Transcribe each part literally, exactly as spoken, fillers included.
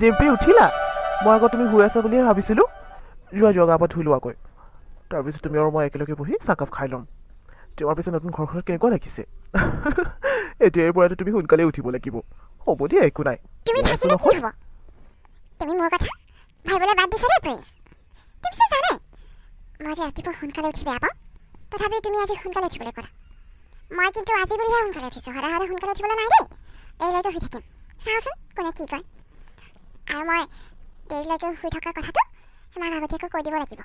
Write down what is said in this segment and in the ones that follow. জেম্প্ৰি উঠিলা? মই আকৌ তুমি শুই আছা বুলিয়ে ভাবিছিলোঁ। যোৱা যোৱা গা পা ধুই লোৱাকৈ, তাৰপিছত তুমি আৰু মই একেলগে বহি চাহকাপ খাই ল'ম। তোমাৰ পিছত নতুন ঘৰখনত কেনেকুৱা লাগিছে? এতিয়াৰ পৰাতো তুমি সোনকালে উঠিব লাগিব। হ'ব দিয়া, একো নাই। মই কিন্তু আজি বুলিহে সোনকালে উঠিছোঁ, সদায় সদায় সোনকালে উঠিবলৈ নাই দেই। দেৰিলৈকে শুই থাকিম, চাওঁচোন কোনে কি কয়। আৰু মই দেৰিলৈকে শুই থকাৰ কথাটো আমাক আগতীয়াকৈ কৈ দিব লাগিব,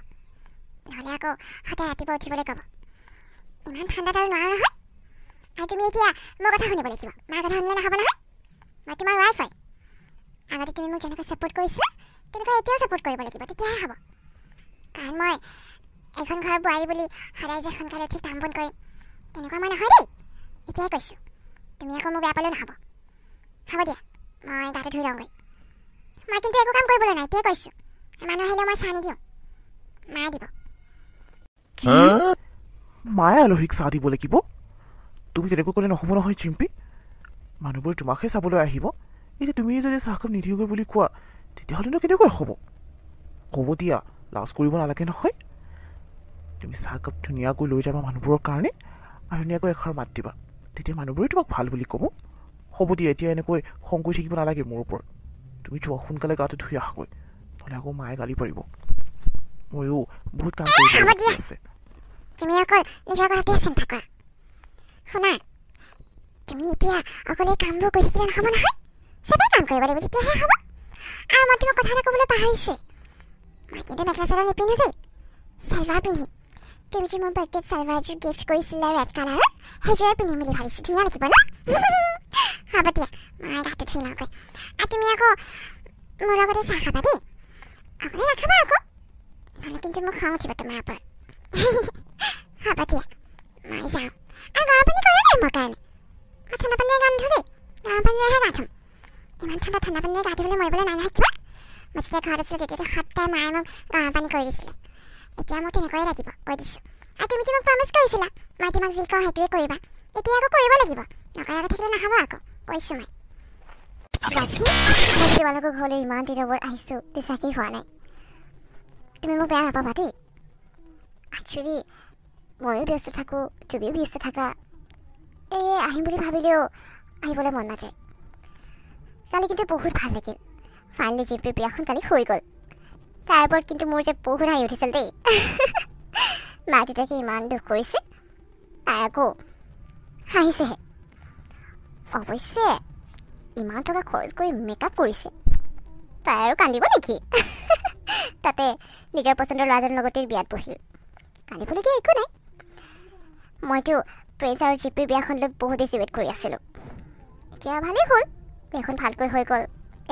নহ'লে আকৌ সদায় ৰাতিপুৱা উঠিবলৈ ক'ব। ইমান ঠাণ্ডাত আৰু নোৱাৰোঁ নহয়। আৰু তুমি এতিয়া মোৰ কথা শুনিব লাগিব, মাৰ কথা শুনিলে নহ'ব নহয়। মই তোমাৰ ৱাইফ হয়। আগতে তুমি মোক যেনেকৈ ছাপোৰ্ট কৰিছিলা তেনেকৈ এতিয়াও ছাপোৰ্ট কৰিব লাগিব, তেতিয়াহে হ'ব। কাৰণ মই এখন ঘৰ বোৱাৰী বুলি সদায় যে সোনকালে উঠি কাম বন কৰিম তেনেকুৱা মই নহয় দেই, এতিয়াই কৈছোঁ। তুমি আকৌ মোক বেয়া পালেও নহ'ব। হ'ব দিয়া, মই গাটো ধুই লওঁগৈ। মই কিন্তু একো কাম কৰিবলৈ নাই, এতিয়াই কৈছোঁ। মানুহ আহিলেও মই চাহ নিদিওঁ, মায়ে দিব। মায়ে আলহীক চাহ দিব লাগিব? তুমি তেনেকৈ ক'লে নহ'ব নহয় জিম্পি। মানুহবোৰ তোমাকহে চাবলৈ আহিব। এতিয়া তুমি যদি চাহকাপ নিদিওঁগৈ বুলি কোৱা তেতিয়াহ'লেনো কেনেকৈ হ'ব? ক'ব দিয়া, লাজ কৰিব নালাগে নহয়। তুমি চাহকাপ ধুনীয়াকৈ লৈ যাবা মানুহবোৰৰ কাৰণে, আৰু ধুনীয়াকৈ এষাৰ মাত দিবা, তেতিয়া মানুহবোৰে তোমাক ভাল বুলি ক'ব। হ'ব দিয়া, এতিয়া এনেকৈ খং কৰি থাকিব নালাগে মোৰ ওপৰত। তুমি যোৱা, সোনকালে গাটো ধুই আহাগৈ, নহ'লে আকৌ মায়ে গালি পাৰিব। ময়ো বহুত কাম কৰিব আছে। তুমি অকল নিজৰ কথাটোৱে চিন্তা কৰা। শুনা, তুমি এতিয়া অকলে কামবোৰ কৰি থাকিলে নহ'ব নহয়, চবেই কাম কৰিব লাগিব, তেতিয়াহে হ'ব। আৰু মই তোমাক কথা এটা ক'বলৈ পাহৰিছোঁ, মই কিন্তু মেখেলা চাদৰ নিপিন্ধো দেই, চালভাৰ পিন্ধিম। তুমি যে মোৰ বাৰ্থডেত চালভাৰযোৰ গিফ্ট কৰিছিলা ৰেড কালাৰৰ, সেইযোৰে পিন্ধিম বুলি ভাবিছোঁ, ধুনীয়া লাগিব ন? হ'ব দিয়া, মই গাটো ধুই লওঁগৈ। আৰু তুমি আকৌ মোৰ লগতে চাহ খাবা দেই, অকলে নাখাবা আকৌ, নহ'লে কিন্তু মোৰ খং উঠিব তোমাৰ ওপৰত। হ'ব দিয়া, মই যাওঁ। আৰু গৰম পানী কৰা নাই মোৰ কাৰণে, মই ঠাণ্ডা পানীৰে গা নুধো দেই, গৰম পানীৰেহে গা ধুম। ইমান ঠাণ্ডা ঠাণ্ডা পানীৰে গা ধুবলৈ মৰিবলৈ নাই নহয় কিবা। মই যেতিয়া ঘৰত আছিলোঁ তেতিয়াতো সদায় মায়ে মোক গৰম পানী কৰি দিছিলে, এতিয়া মোক তেনেকৈয়ে লাগিব, কৈ দিছোঁ। আৰু তুমি যে মোক প্ৰমিছ কৰিছিলা মই তোমাক যি কওঁ সেইটোৱে কৰিবা, এতিয়া আকৌ কৰিব লাগিব, নকৰাকৈ থাকিলে নহ'ব আকৌ, কৈছোঁ মই। মই তোমালোকৰ ঘৰলৈ ইমান দিনৰ বৰ আহিছোঁ, বিশ্বাসী হোৱা নাই। তুমি মোক বেয়া নাপাবা দেই। একচুৱেলি ময়ো ব্যস্ত থাকোঁ, তুমিও ব্যস্ত থাকা, এই আহিম বুলি ভাবিলেও আহিবলৈ মন নাযায়। কালি কিন্তু বহুত ভাল লাগিল, ফাইনেলি জিম্পীৰ বিয়াখন কালি হৈ গ'ল। তাৰ ওপৰত কিন্তু মোৰ যে বহুত হাঁহি উঠিছিল দেই। মা দেউতাকে ইমান দুখ কৰিছে, তাই আকৌ হাঁহিছেহে। অৱশ্যে ইমান টকা খৰচ কৰি মেকআপ কৰিছে, তাই আৰু কান্দিব নেকি? তাতে নিজৰ পচন্দৰ ল'ৰাজনৰ লগতে বিয়াত বহিল, কান্দিবলগীয়া একো নাই। মইতো প্ৰেজ আৰু জিম্পীৰ বিয়াখনলৈ বহুত বেছি ৱেইট কৰি আছিলোঁ, এতিয়া ভালেই হ'ল, বিয়াখন ভালকৈ হৈ গ'ল,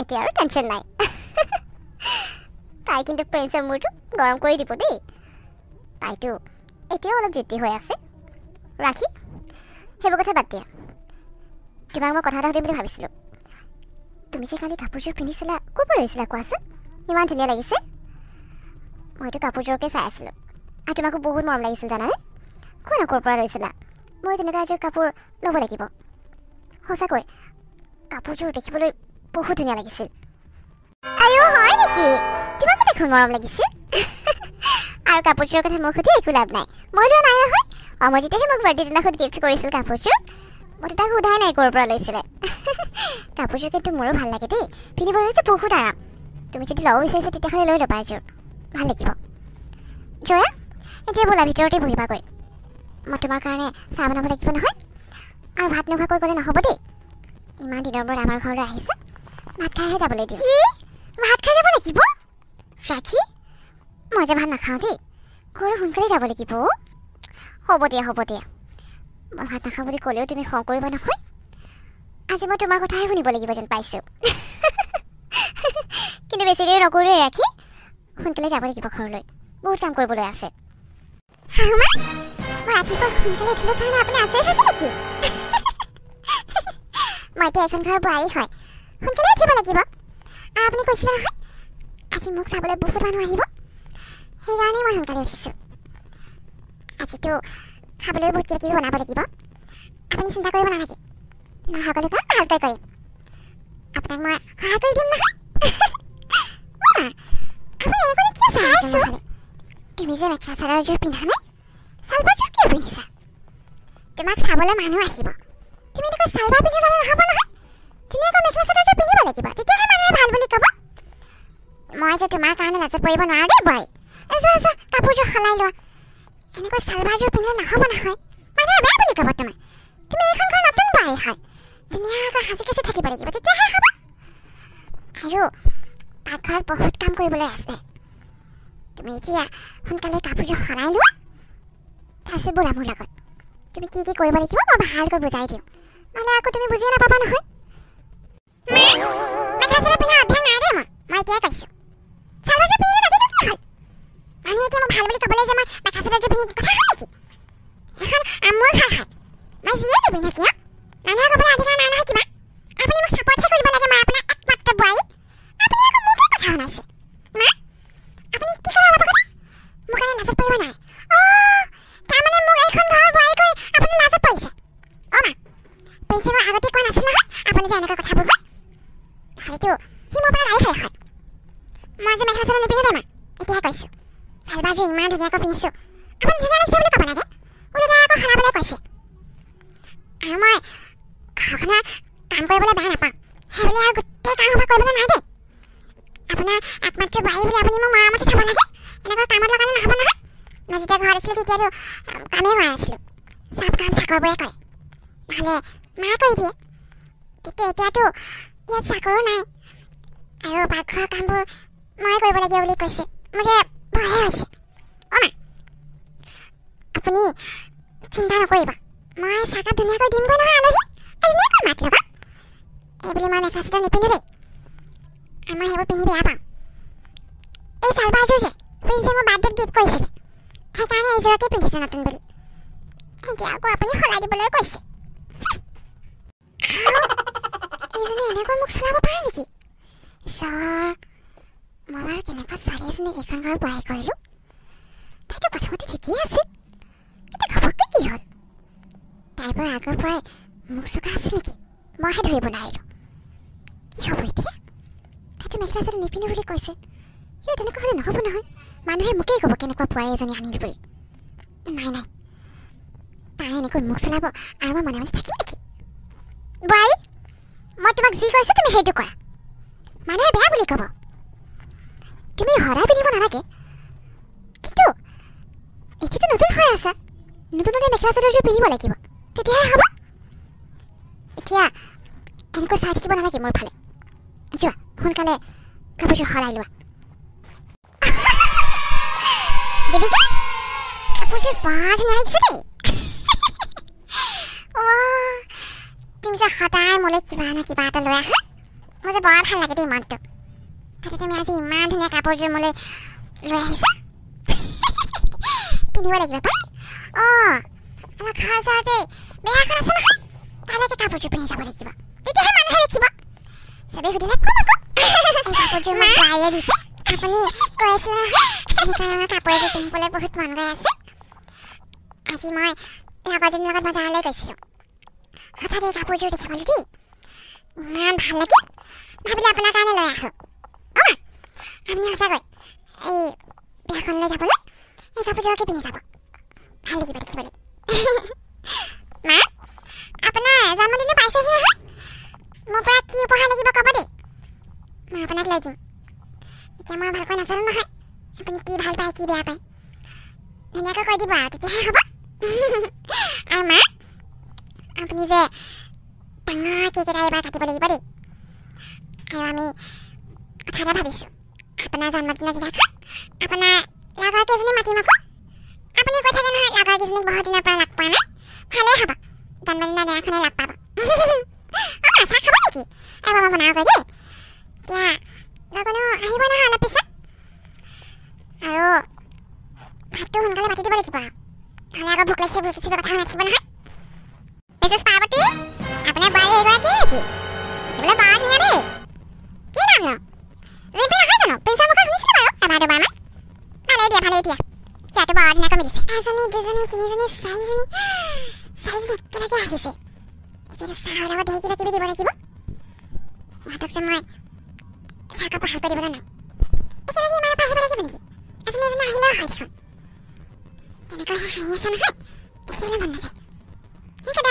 এতিয়া আৰু টেনশ্যন নাই। তাই কিন্তু প্ৰেঞ্চৰ মূৰটো গৰম কৰি দিব দেই, তাইতো এতিয়াও অলপ জেটি হৈ আছে। ৰাখি, সেইবোৰ কথা বাদ দিয়া, তোমাক মই কথা এটা সুধিম বুলি ভাবিছিলোঁ। তুমি যে কালি কাপোৰযোৰ পিন্ধিছিলা, ক'ৰ পৰা লৈছিলা কোৱাচোন? ইমান ধুনীয়া লাগিছে। মইতো কাপোৰযোৰকে চাই আছিলোঁ, আৰু তোমাকো বহুত মৰম লাগিছিল জানানে। কোৱা না, ক'ৰ পৰা লৈছিলা? মই তেনেকুৱা এযোৰ কাপোৰ ল'ব লাগিব। সঁচাকৈ কাপোৰযোৰ দেখিবলৈ বহুত ধুনীয়া লাগিছিল। আৰু হয় নেকি? তোমাকো দেখোন মৰম লাগিছিল। আৰু কাপোৰযোৰৰ কথা মোক সুধি একো লাভ নাই, মই লোৱা নাই নহয়। অমৃতাহে মোক বাৰ্থডে দিনাখন গিফ্ট কৰিছিল কাপোৰযোৰ, মইতো তাক সোধাই নাই ক'ৰ পৰা লৈছিলে। কাপোৰযোৰ কিন্তু মোৰো ভাল লাগে দেই, পিন্ধিবলৈ যে বহুত আৰাম। তুমি যদি ল'ব বিচাৰিছা তেতিয়াহ'লে লৈ ল'বা, এযোৰ ভাল লাগিব। জয়া, এতিয়া ব'লা ভিতৰতে বহিবাগৈ, মই তোমাৰ কাৰণে চাহ বনাব লাগিব নহয়। আৰু ভাত নোখোৱাকৈ গ'লে নহ'ব দেই, ইমান দিনৰ পৰা আমাৰ ঘৰলৈ আহিছা, ভাত খাইহে যাবলৈ দিম। ভাত খাই যাব লাগিব? ৰাখি, মই যে ভাত নাখাওঁ দেই, ঘৰলৈ সোনকালে যাব লাগিব। হ'ব দিয়া, হ'ব দিয়া, মই ভাত নাখাওঁ বুলি ক'লেও তুমি খং কৰিবা নহয়। আজি মই তোমাৰ কথাহে শুনিব লাগিব যেন পাইছোঁ, কিন্তু বেছি দেৰি নকৰোঁ ৰাখি, সোনকালে যাব লাগিব ঘৰলৈ, বহুত কাম কৰিবলৈ আছে। মই এতিয়া এখন ঘৰ বোৱাৰী হয়, সোনকালে উঠিব লাগিব। আৰু আপুনি কৈছিলে নহয় আজি মোক চাবলৈ বহুত মানুহ আহিব, সেইকাৰণেই মই সোনকালে উঠিছোঁ। আজিতো খাবলৈ বহুত কিবা কিবি বনাব লাগিব, আপুনি চিন্তা কৰিব নালাগে, মই সকলো কাম ভালকৈ কৰিম। আপোনাক মই সহায় কৰি দিম নহয়। নিজেৰ মেখা চাদৰযোৰ পিন্ধা নাই, চালবাৰযোৰ কিয় পিন্ধিছা? তোমাক চাবলৈ মানুহ আহিব, তুমি এনেকৈ চালবাৰ পিন্ধিবলৈ নহ'ব নহয়। তুমি আকৌ মেখেলা চাদৰযোৰ পিন্ধিব লাগিব, তেতিয়াহে মানুহে ভাল বুলি ক'ব। মই যে তোমাৰ কাৰণে লাজত পৰিব নোৱাৰোঁ দেই বই, যোৱা যোৱা কাপোৰযোৰ সলাই লোৱা। এনেকৈ চালবাৰযোৰ পিন্ধিলে নহ'ব নহয়, মানুহে বেয়া বুলি ক'ব তোমাক। তুমি এইখন ঘৰ নতুন বোৱাৰী হয়, ধুনীয়াকৈ সাজি কাচি থাকিব লাগিব, তেতিয়াহে হ'ব। আৰু পাকঘৰত বহুত কাম কৰিবলৈ আছে, তুমি এতিয়া সোনকালে কাপোৰযোৰ সলাই লোৱা। তাৰপিছত বোলা মোৰ লগত, তুমি কি কি কৰিব লাগিব মই ভালকৈ বুজাই দিওঁ, নহ'লে আকৌ তুমি বুজিয়ে নাপাবা নহয়। Mulai berharga, berapa tiba tiga mulai berharga berapa tiba? Hanya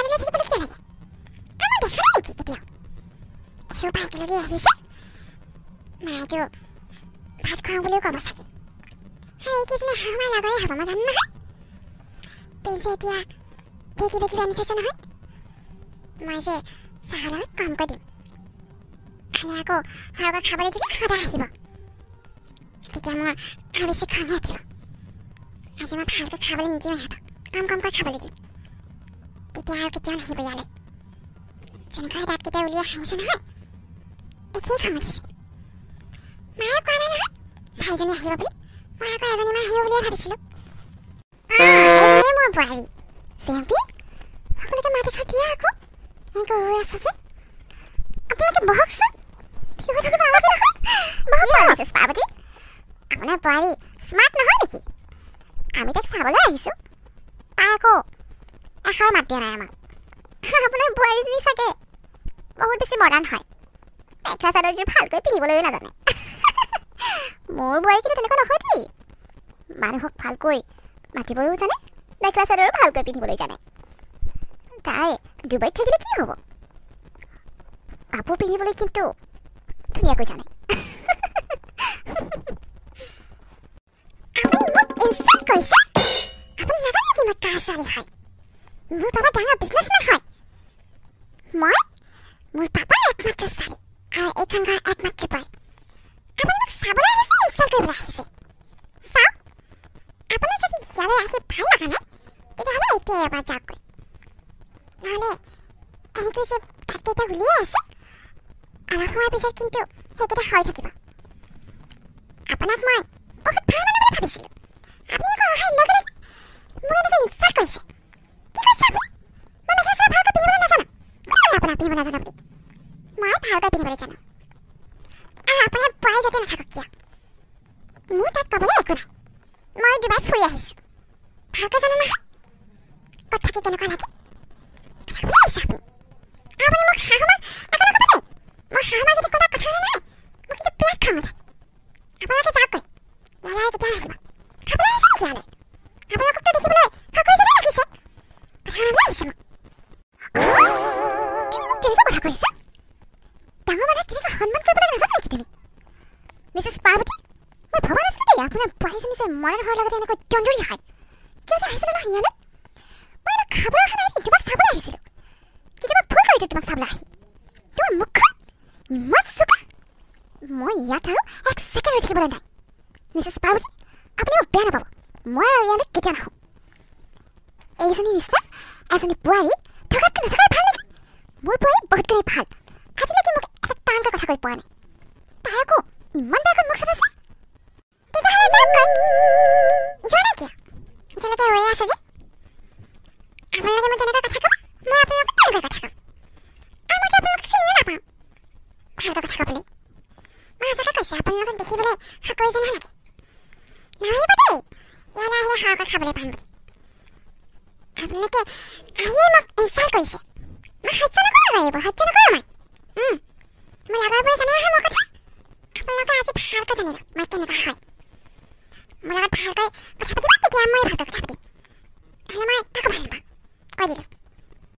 mulai aku berapa? Kau tidak.